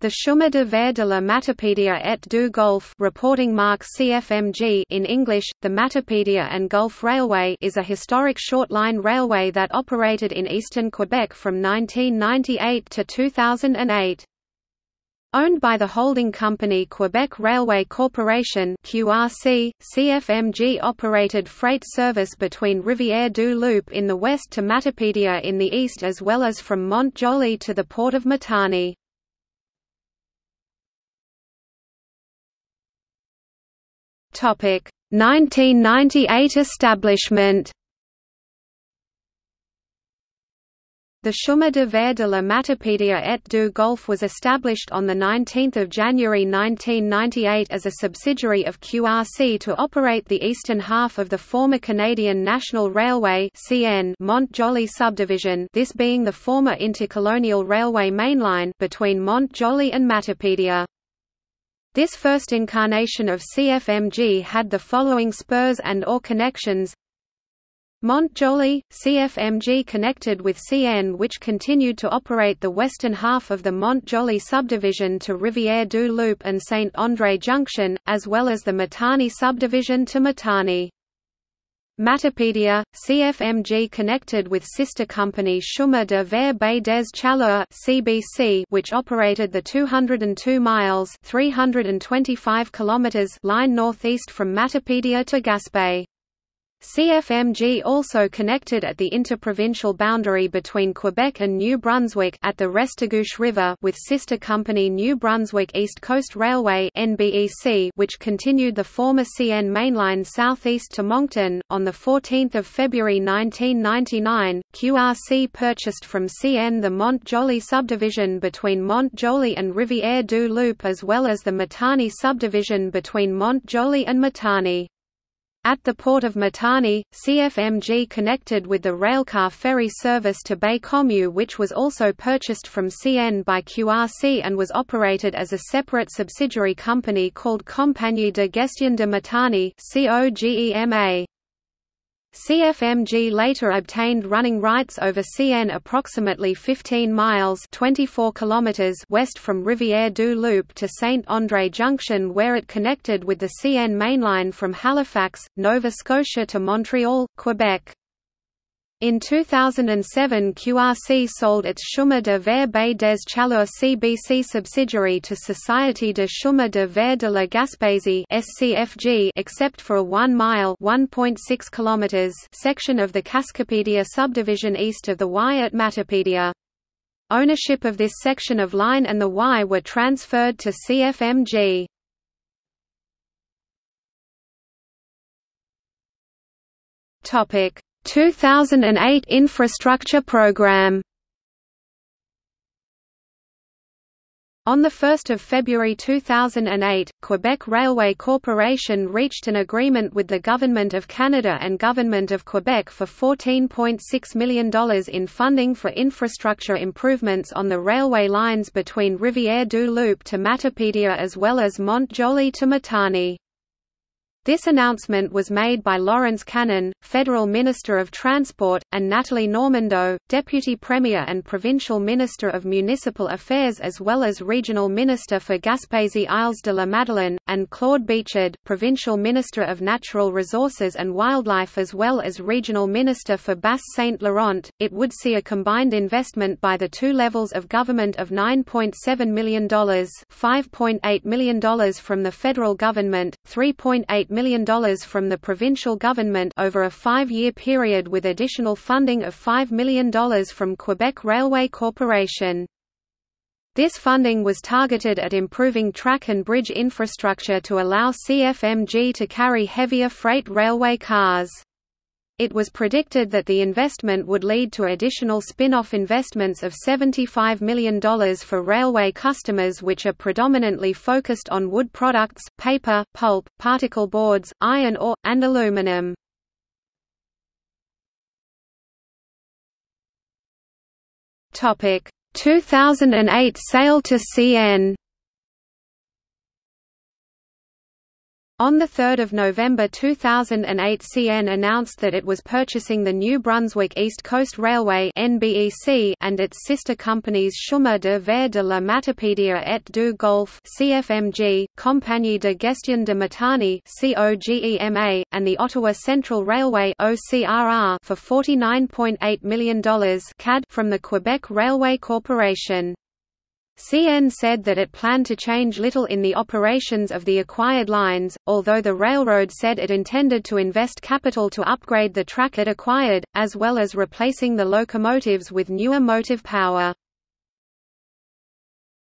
The Chemin de fer de la Matapédia et du Golfe, reporting mark CFMG in English, the Matapédia and Gulf Railway, is a historic short-line railway that operated in eastern Quebec from 1998 to 2008. Owned by the holding company Quebec Railway Corporation (QRC), CFMG operated freight service between Rivière-du-Loup in the west to Matapédia in the east, as well as from Mont-Joli to the port of Matani. Topic 1998 establishment. The Chemin de fer de la Matapédia et du Golfe was established on 19 January 1998 as a subsidiary of QRC to operate the eastern half of the former Canadian National Railway Mont-Joli subdivision, this being the former intercolonial railway mainline between Mont-Joli and Matapédia. This first incarnation of CFMG had the following spurs and/or connections. Mont-Joli, CFMG connected with CN, which continued to operate the western half of the Mont-Joli subdivision to Rivière-du-Loup and Saint-André Junction, as well as the Matani subdivision to Matani. Matapédia, CFMG connected with sister company Chemin de fer Baie des Chaleurs (CBC), which operated the 202 miles (325 kilometers) line northeast from Matapédia to Gaspé. CFMG also connected at the interprovincial boundary between Quebec and New Brunswick at the Restigouche River with sister company New Brunswick East Coast Railway (NBEC), which continued the former CN mainline southeast to Moncton. On the 14th of February 1999, QRC purchased from CN the Mont-Joli subdivision between Mont-Joli and Rivière-du-Loup, as well as the Matani subdivision between Mont-Joli and Matani. At the port of Matani, CFMG connected with the railcar ferry service to Bay Commu, which was also purchased from CN by QRC and was operated as a separate subsidiary company called Compagnie de Gestion de Matani (COGEMA). CFMG later obtained running rights over CN approximately 15 miles (24 kilometers) west from Rivière-du-Loup to Saint-André Junction, where it connected with the CN mainline from Halifax, Nova Scotia to Montreal, Quebec. In 2007, QRC sold its Chemin de fer Baie des Chaleurs (CBC) subsidiary to Société de Chemin de Fer de la Gaspésie (SCFG), except for a 1-mile (1.6 kilometers) section of the Cascapedia subdivision east of the Y at Matapédia. Ownership of this section of line and the Y were transferred to CFMG. Topic 2008 infrastructure program. On 1 February 2008, Quebec Railway Corporation reached an agreement with the Government of Canada and Government of Quebec for $14.6 million in funding for infrastructure improvements on the railway lines between Rivière-du-Loup to Matapédia as well as Mont-Joli to Matani. This announcement was made by Lawrence Cannon, Federal Minister of Transport, and Nathalie Normandeau, Deputy Premier and Provincial Minister of Municipal Affairs as well as Regional Minister for Gaspésie-Îles-de-la-Madeleine, and Claude Bechard, Provincial Minister of Natural Resources and Wildlife as well as Regional Minister for Basse-Saint-Laurent. It would see a combined investment by the two levels of government of $9.7 million, $5.8 million from the federal government, $3.8 million from the provincial government over a 5-year period with additional funding of $5 million from Quebec Railway Corporation. This funding was targeted at improving track and bridge infrastructure to allow CFMG to carry heavier freight railway cars. It was predicted that the investment would lead to additional spin-off investments of $75 million for railway customers, which are predominantly focused on wood products, paper, pulp, particle boards, iron ore, and aluminum. Topic 2008 sale to CN. On 3 November 2008, CN announced that it was purchasing the New Brunswick East Coast Railway and its sister companies Chemin de fer de la Matapédia et du Golfe, Compagnie de Gestion de Matani, and the Ottawa Central Railway for $49.8 million CAD from the Quebec Railway Corporation. CN said that it planned to change little in the operations of the acquired lines, although the railroad said it intended to invest capital to upgrade the track it acquired, as well as replacing the locomotives with newer motive power.